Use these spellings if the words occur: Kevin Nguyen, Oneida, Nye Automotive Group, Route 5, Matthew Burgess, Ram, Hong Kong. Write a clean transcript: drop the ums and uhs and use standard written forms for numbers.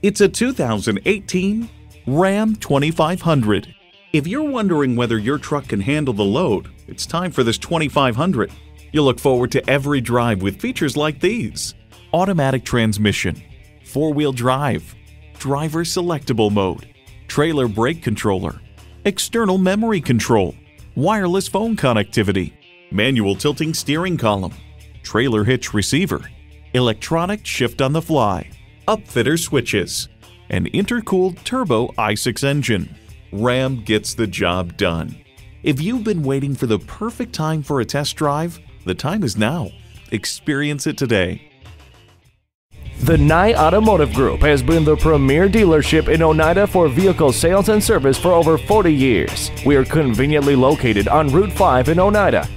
It's a 2018 Ram 2500. If you're wondering whether your truck can handle the load, it's time for this 2500. You'll look forward to every drive with features like these: automatic transmission, four-wheel drive, driver selectable mode, trailer brake controller, external memory control, wireless phone connectivity, manual tilting steering column, trailer hitch receiver, electronic shift on the fly, upfitter switches, an intercooled turbo i6 engine. Ram gets the job done. If you've been waiting for the perfect time for a test drive, the time is now. Experience it today. The Nye Automotive Group has been the premier dealership in Oneida for vehicle sales and service for over 40 years. We are conveniently located on Route 5 in Oneida.